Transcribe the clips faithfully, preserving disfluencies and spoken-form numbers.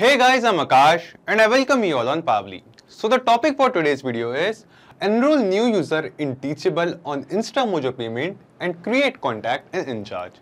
Hey guys, I'm Akash and I welcome you all on Pabbly. So the topic for today's video is enroll new user in Teachable on Instamojo payment and create contact in Encharge.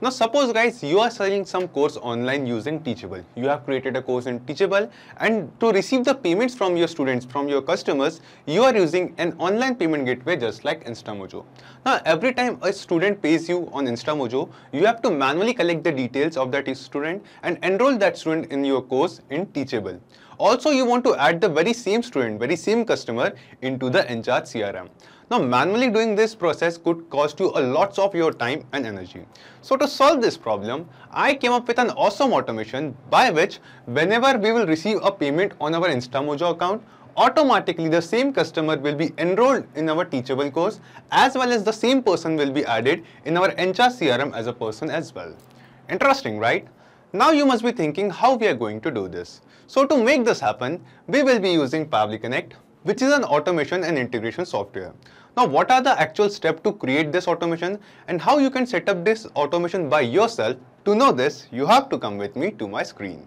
Now suppose guys you are selling some course online using Teachable. You have created a course in Teachable and to receive the payments from your students, from your customers, you are using an online payment gateway just like Instamojo. Now every time a student pays you on Instamojo, you have to manually collect the details of that student and enroll that student in your course in Teachable. Also, you want to add the very same student, very same customer into the Encharge C R M. Now, manually doing this process could cost you a lot of your time and energy. So to solve this problem, I came up with an awesome automation by which whenever we will receive a payment on our Instamojo account, automatically the same customer will be enrolled in our Teachable course as well as the same person will be added in our Encharge C R M as a person as well. Interesting, right? Now you must be thinking how we are going to do this. So to make this happen, we will be using Pabbly Connect, which is an automation and integration software. Now what are the actual steps to create this automation and how you can set up this automation by yourself? To know this, you have to come with me to my screen.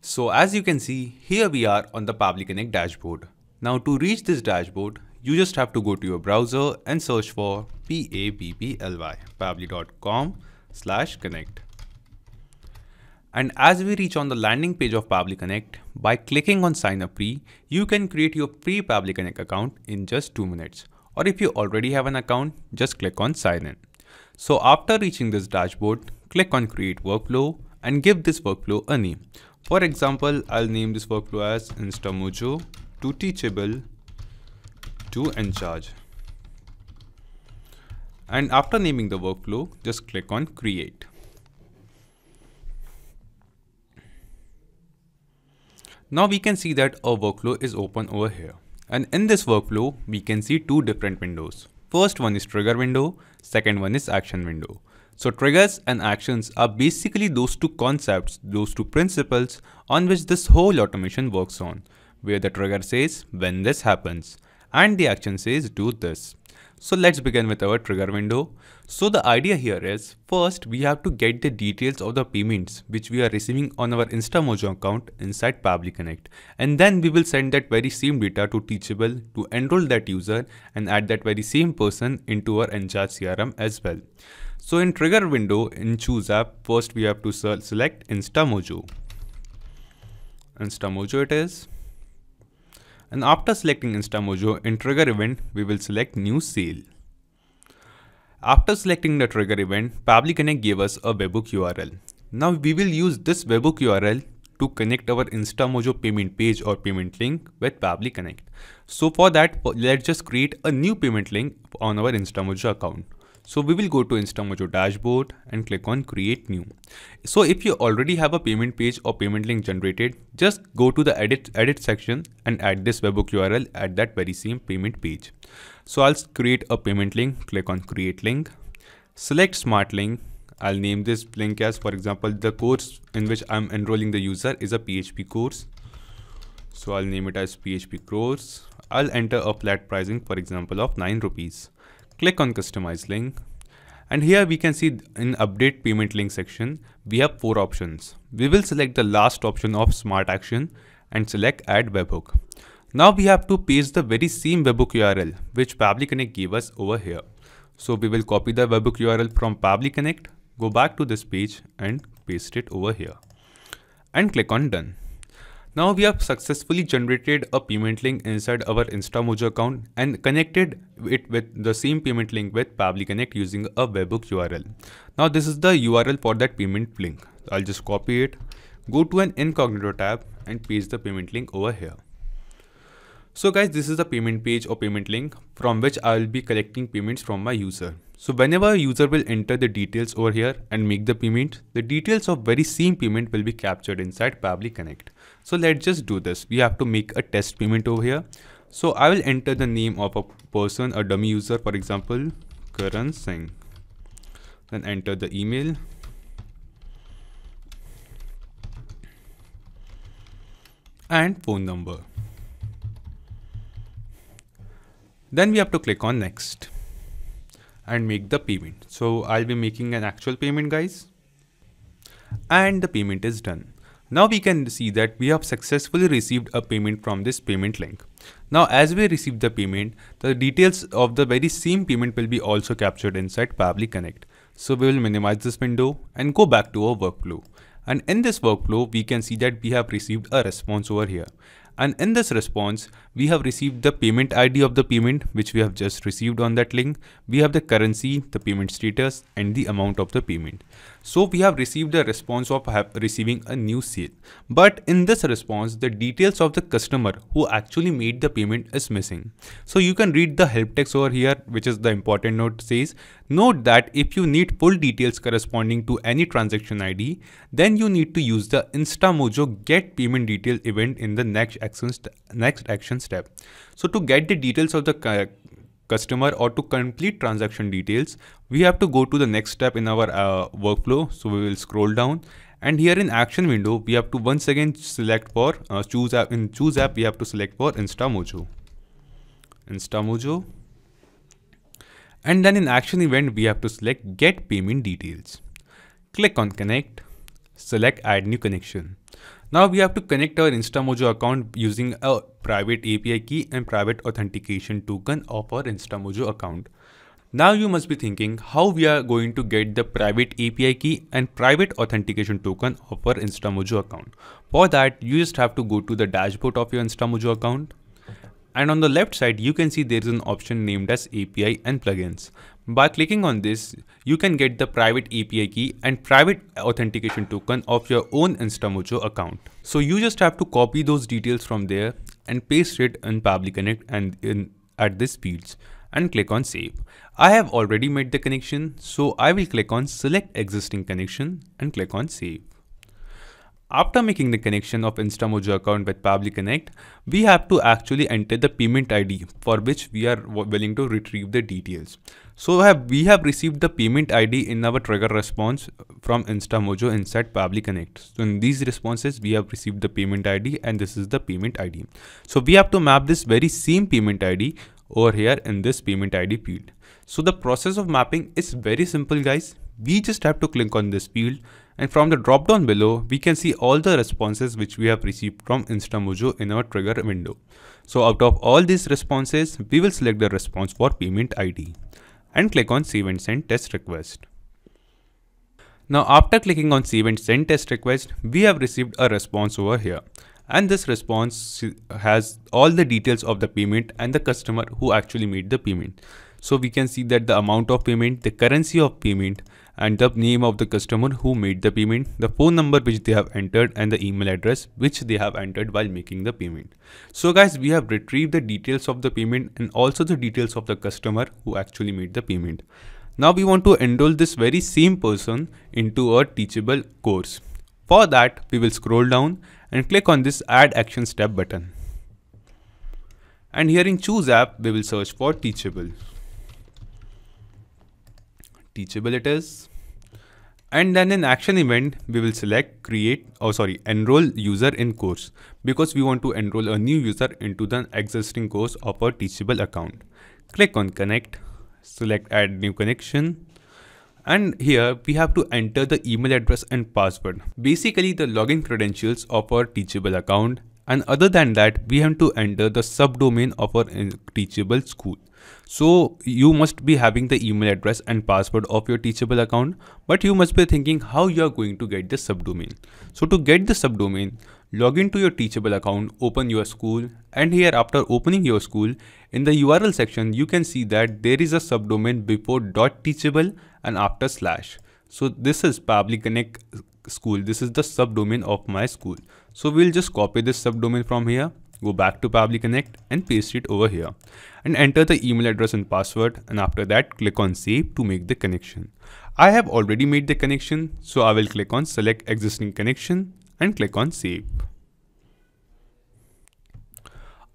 So as you can see, here we are on the Pabbly Connect dashboard. Now to reach this dashboard, you just have to go to your browser and search for P A B B L Y, pabbly dot com slash connect. And as we reach on the landing page of Pabbly Connect, by clicking on Sign Up Pre, you can create your free Pabbly Connect account in just two minutes. Or if you already have an account, just click on Sign In. So after reaching this dashboard, click on Create Workflow and give this workflow a name. For example, I'll name this workflow as Instamojo to Teachable to Encharge. And after naming the workflow, just click on Create. Now we can see that a workflow is open over here, and in this workflow we can see two different windows. First one is trigger window, second one is action window. So triggers and actions are basically those two concepts, those two principles on which this whole automation works on, where the trigger says when this happens and the action says do this. So let's begin with our trigger window. So the idea here is, first we have to get the details of the payments which we are receiving on our Instamojo account inside Pabbly Connect, and then we will send that very same data to Teachable to enroll that user and add that very same person into our Encharge C R M as well. So in trigger window in Choose App, first we have to select Instamojo. Instamojo it is. And after selecting Instamojo, in trigger event, we will select new sale. After selecting the trigger event, Pabbly Connect gave us a webhook U R L. Now we will use this webhook U R L to connect our Instamojo payment page or payment link with Pabbly Connect. So for that, let's just create a new payment link on our Instamojo account. So we will go to Instamojo dashboard and click on create new. So if you already have a payment page or payment link generated, just go to the edit edit section and add this webhook U R L at that very same payment page. So I'll create a payment link, click on create link, select smart link. I'll name this link as, for example, the course in which I'm enrolling the user is a P H P course. So I'll name it as P H P course. I'll enter a flat pricing, for example, of nine rupees. Click on customize link, and here we can see in update payment link section we have four options. We will select the last option of smart action and select add webhook. Now we have to paste the very same webhook U R L which Pabbly Connect gave us over here. So we will copy the webhook U R L from Pabbly Connect, go back to this page and paste it over here and click on done. Now we have successfully generated a payment link inside our Instamojo account and connected it with the same payment link with Pabbly Connect using a webhook U R L. Now this is the U R L for that payment link. I'll just copy it, go to an incognito tab and paste the payment link over here. So guys, this is the payment page or payment link from which I will be collecting payments from my user. So whenever a user will enter the details over here and make the payment, the details of very same payment will be captured inside Pabbly Connect. So let's just do this. We have to make a test payment over here. So I will enter the name of a person, a dummy user, for example, Karan Singh. Then enter the email. And phone number. Then we have to click on next and make the payment. So I'll be making an actual payment, guys, and the payment is done. Now we can see that we have successfully received a payment from this payment link. Now as we receive the payment, the details of the very same payment will be also captured inside Pabbly Connect. So we will minimize this window and go back to our workflow. And in this workflow, we can see that we have received a response over here. And in this response, we have received the payment I D of the payment which we have just received on that link. We have the currency, the payment status and the amount of the payment. So we have received a response of receiving a new sale. But in this response, the details of the customer who actually made the payment is missing. So you can read the help text over here, which is the important note says, note that if you need full details corresponding to any transaction I D, then you need to use the Instamojo get payment detail event in the next action next action step. So to get the details of the customer or to complete transaction details, we have to go to the next step in our uh, workflow. So we will scroll down and here in action window, we have to once again select for uh, choose app. In choose app, we have to select for Instamojo. Instamojo. And then in action event, we have to select get payment details. Click on connect. Select add new connection. Now we have to connect our Instamojo account using a private A P I key and private authentication token of our Instamojo account. Now you must be thinking how we are going to get the private A P I key and private authentication token of our Instamojo account. For that, you just have to go to the dashboard of your Instamojo account. And on the left side, you can see there is an option named as A P I and plugins. By clicking on this, you can get the private A P I key and private authentication token of your own Instamojo account. So you just have to copy those details from there and paste it in Pabbly Connect and in at this fields and click on save. I have already made the connection, so I will click on select existing connection and click on save. After making the connection of Instamojo account with Pabbly Connect, we have to actually enter the payment I D for which we are willing to retrieve the details. So have, we have received the payment I D in our trigger response from Instamojo inside Pabbly Connect. So in these responses, we have received the payment I D and this is the payment I D. So we have to map this very same payment I D over here in this payment I D field. So the process of mapping is very simple, guys. We just have to click on this field and from the drop down below, we can see all the responses which we have received from Instamojo in our trigger window. So out of all these responses, we will select the response for payment I D and click on save and send test request. Now after clicking on save and send test request, we have received a response over here. And this response has all the details of the payment and the customer who actually made the payment. So we can see that the amount of payment, the currency of payment and the name of the customer who made the payment, the phone number which they have entered and the email address which they have entered while making the payment. So guys, we have retrieved the details of the payment and also the details of the customer who actually made the payment. Now we want to enroll this very same person into our Teachable course. For that, we will scroll down and click on this add action step button. And here in choose app, we will search for Teachable. Teachable it is. And then in action event, we will select create or oh sorry, enroll user in course because we want to enroll a new user into the existing course of our Teachable account. Click on connect, select add new connection. And here we have to enter the email address and password, basically the login credentials of our Teachable account. And other than that, we have to enter the subdomain of our Teachable school. So you must be having the email address and password of your Teachable account, but you must be thinking how you are going to get the subdomain. So to get the subdomain, log into your Teachable account, open your school, and here after opening your school, in the U R L section, you can see that there is a subdomain before .teachable and after slash. So this is Pabbly Connect school. This is the subdomain of my school. So we'll just copy this subdomain from here, go back to Pabbly Connect and paste it over here and enter the email address and password. And after that, click on save to make the connection. I have already made the connection. So I will click on select existing connection and click on save.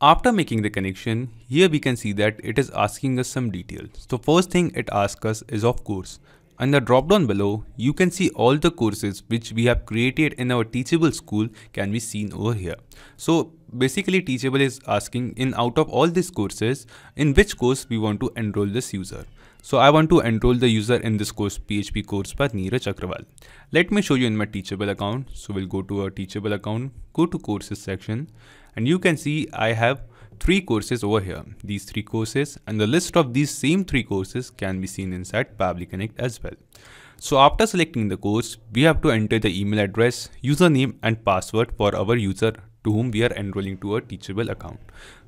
After making the connection, here we can see that it is asking us some details. So first thing it asks us is of course. And the drop down below, you can see all the courses which we have created in our Teachable school can be seen over here. So basically Teachable is asking in out of all these courses, in which course we want to enroll this user. So I want to enroll the user in this course, P H P course by Neeraj Chakravarty. Let me show you in my Teachable account. So we'll go to our Teachable account, go to courses section, and you can see I have three courses over here. These three courses and the list of these same three courses can be seen inside Pabbly Connect as well. So after selecting the course, we have to enter the email address, username and password for our user to whom we are enrolling to our Teachable account.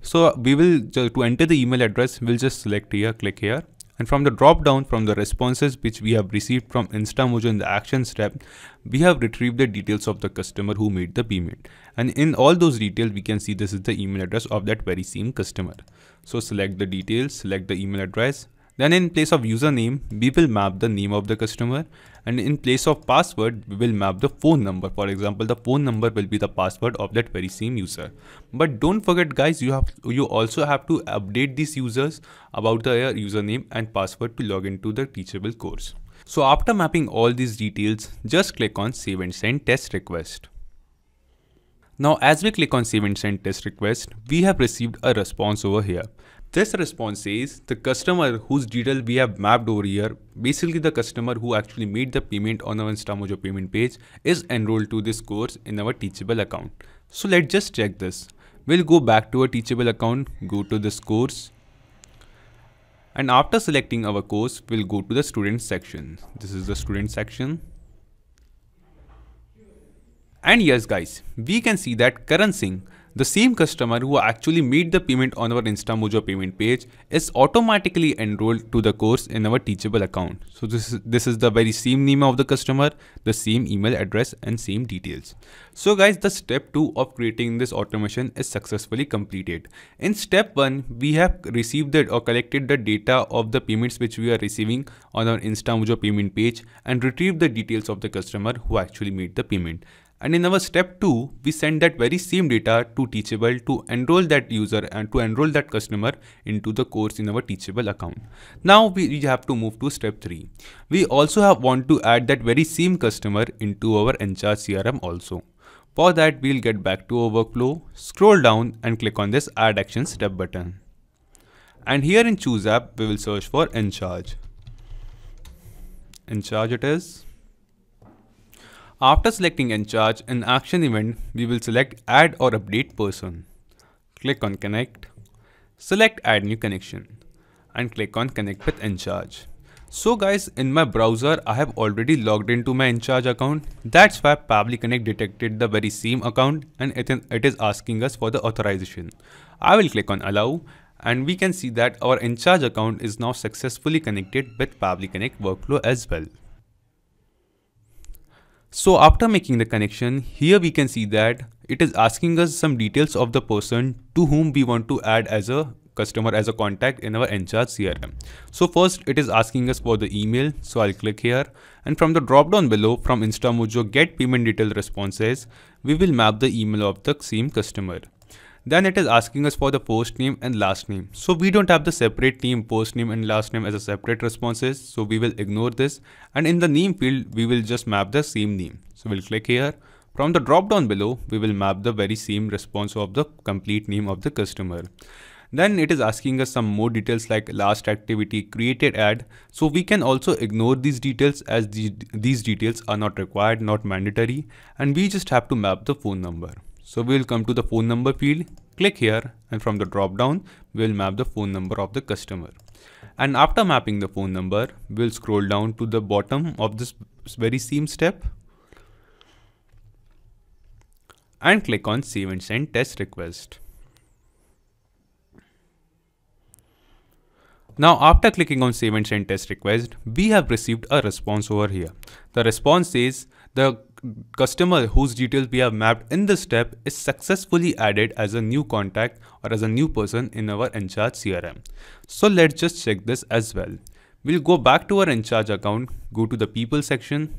So we will, to enter the email address, we'll just select here, click here. And from the drop down, from the responses which we have received from Instamojo in the actions tab, we have retrieved the details of the customer who made the payment. And in all those details, we can see this is the email address of that very same customer. So select the details, select the email address. Then in place of username, we will map the name of the customer, and in place of password, we will map the phone number. For example, the phone number will be the password of that very same user. But don't forget guys, you have you also have to update these users about their username and password to log into the Teachable course. So after mapping all these details, just click on save and send test request. Now as we click on save and send test request, we have received a response over here. This response says the customer whose detail we have mapped over here, basically the customer who actually made the payment on our Instamojo payment page, is enrolled to this course in our Teachable account. So let's just check this. We'll go back to our Teachable account, go to this course, and after selecting our course, we'll go to the student section. This is the student section. And yes guys, we can see that Karan Singh, the same customer who actually made the payment on our Instamojo payment page, is automatically enrolled to the course in our Teachable account. So this is, this is the very same name of the customer, the same email address and same details. So guys, the step two of creating this automation is successfully completed. In step one, we have received the, or collected the data of the payments which we are receiving on our Instamojo payment page and retrieved the details of the customer who actually made the payment. And in our step two, we send that very same data to Teachable to enroll that user and to enroll that customer into the course in our Teachable account. Now we, we have to move to step three. We also have want to add that very same customer into our Encharge C R M also. For that, we'll get back to our workflow, scroll down and click on this add action step button. And here in choose app, we will search for Encharge. Encharge it is. After selecting Encharge, in action event, we will select add or update person. Click on connect, select add new connection and click on connect with Encharge. So guys, in my browser, I have already logged into my Encharge account. That's why Pabbly Connect detected the very same account and it is asking us for the authorization. I will click on allow and we can see that our Encharge account is now successfully connected with Pabbly Connect workflow as well. So after making the connection, here we can see that it is asking us some details of the person to whom we want to add as a customer, as a contact in our Encharge C R M. So first it is asking us for the email. So I'll click here and from the drop down below from Instamojo get payment detail responses, we will map the email of the same customer. Then it is asking us for the first name and last name. So we don't have the separate name, first name and last name as a separate responses. So we will ignore this. And in the name field, we will just map the same name. So we'll click here. From the drop down below, we will map the very same response of the complete name of the customer. Then it is asking us some more details like last activity, created ad. So we can also ignore these details as the, these details are not required, not mandatory. And we just have to map the phone number. So we will come to the phone number field, click here and from the drop down, we will map the phone number of the customer. And after mapping the phone number, we will scroll down to the bottom of this very same step and click on save and send test request. Now after clicking on save and send test request, we have received a response over here. The response says the customer whose details we have mapped in this step is successfully added as a new contact or as a new person in our Encharge C R M. So let's just check this as well. We'll go back to our Encharge account, go to the people section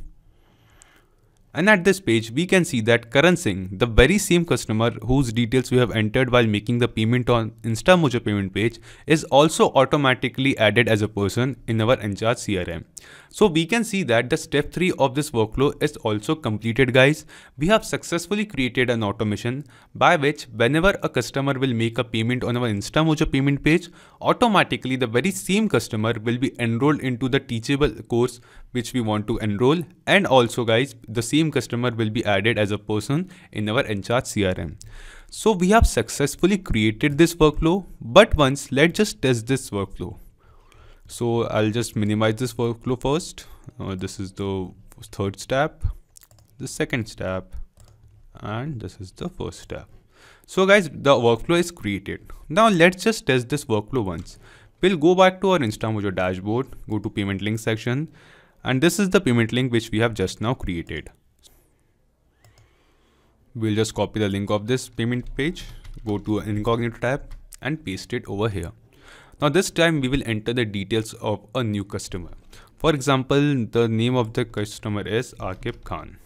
And at this page, we can see that Karan Singh, the very same customer whose details we have entered while making the payment on Instamojo payment page, is also automatically added as a person in our Encharge C R M. So we can see that the step three of this workflow is also completed, guys. We have successfully created an automation by which whenever a customer will make a payment on our Instamojo payment page, automatically the very same customer will be enrolled into the Teachable course which we want to enroll, and also guys, the same customer will be added as a person in our Encharge C R M. So we have successfully created this workflow, but once let's just test this workflow. So I'll just minimize this workflow first. Uh, this is the third step, the second step, and this is the first step. So guys, the workflow is created. Now let's just test this workflow once. We'll go back to our Instamojo dashboard, go to payment link section, and this is the payment link which we have just now created. We'll just copy the link of this payment page, go to incognito tab and paste it over here. Now this time we will enter the details of a new customer. For example, the name of the customer is Akib Khan.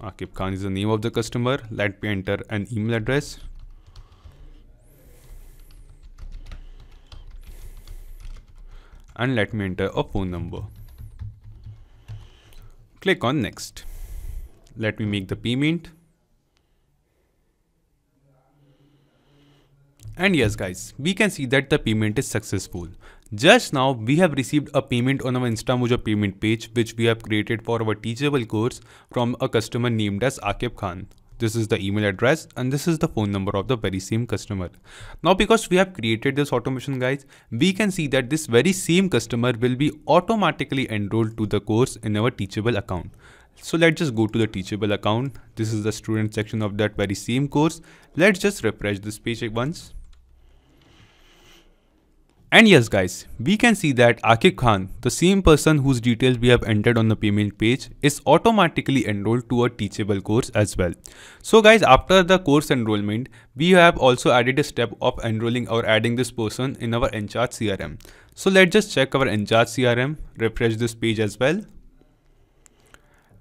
Akib Khan is the name of the customer. Let me enter an email address. And let me enter a phone number. Click on next. Let me make the payment. And yes guys, we can see that the payment is successful. Just now we have received a payment on our Instamojo payment page which we have created for our Teachable course from a customer named as Akib Khan. This is the email address and this is the phone number of the very same customer. Now because we have created this automation guys, we can see that this very same customer will be automatically enrolled to the course in our Teachable account. So let's just go to the Teachable account. This is the student section of that very same course. Let's just refresh this page once. And yes guys, we can see that Akib Khan, the same person whose details we have entered on the payment page, is automatically enrolled to a Teachable course as well. So guys, after the course enrollment, we have also added a step of enrolling or adding this person in our Encharge C R M. So let's just check our Encharge C R M, refresh this page as well.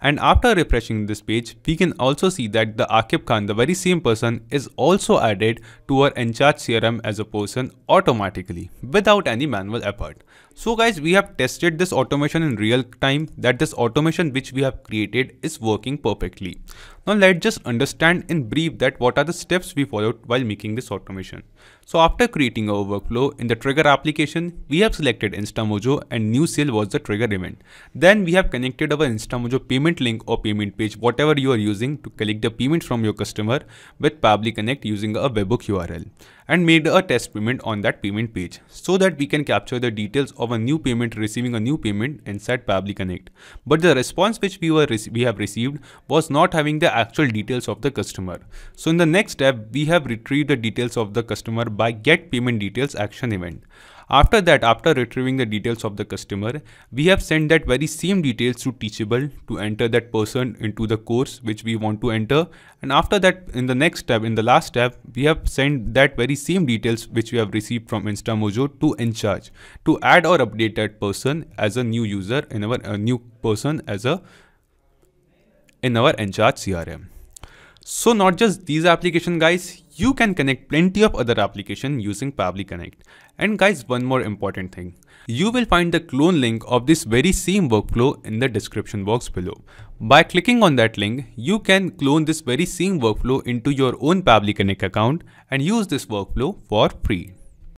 And after refreshing this page, we can also see that the Akib Khan, the very same person, is also added to our Encharge C R M as a person automatically without any manual effort. So guys, we have tested this automation in real time, that this automation which we have created is working perfectly. Now let's just understand in brief that what are the steps we followed while making this automation. So after creating our workflow in the trigger application, we have selected Instamojo and new sale was the trigger event. Then we have connected our Instamojo payment link or payment page, whatever you are using to collect the payment from your customer, with Pabbly Connect using a webhook U R L, and made a test payment on that payment page so that we can capture the details of a new payment receiving a new payment inside Pabbly Connect. But the response which we were we have received was not having the actual details of the customer. So in the next step, we have retrieved the details of the customer by get payment details action event. After that, after retrieving the details of the customer, we have sent that very same details to Teachable to enter that person into the course which we want to enter. And after that, in the next step, in the last step, we have sent that very same details which we have received from Instamojo to Encharge to add or update that person as a new user in our a new person as a in our Encharge C R M. So not just these application guys, you can connect plenty of other application using Pabbly Connect. And guys, one more important thing. You will find the clone link of this very same workflow in the description box below. By clicking on that link, you can clone this very same workflow into your own Pabbly Connect account and use this workflow for free.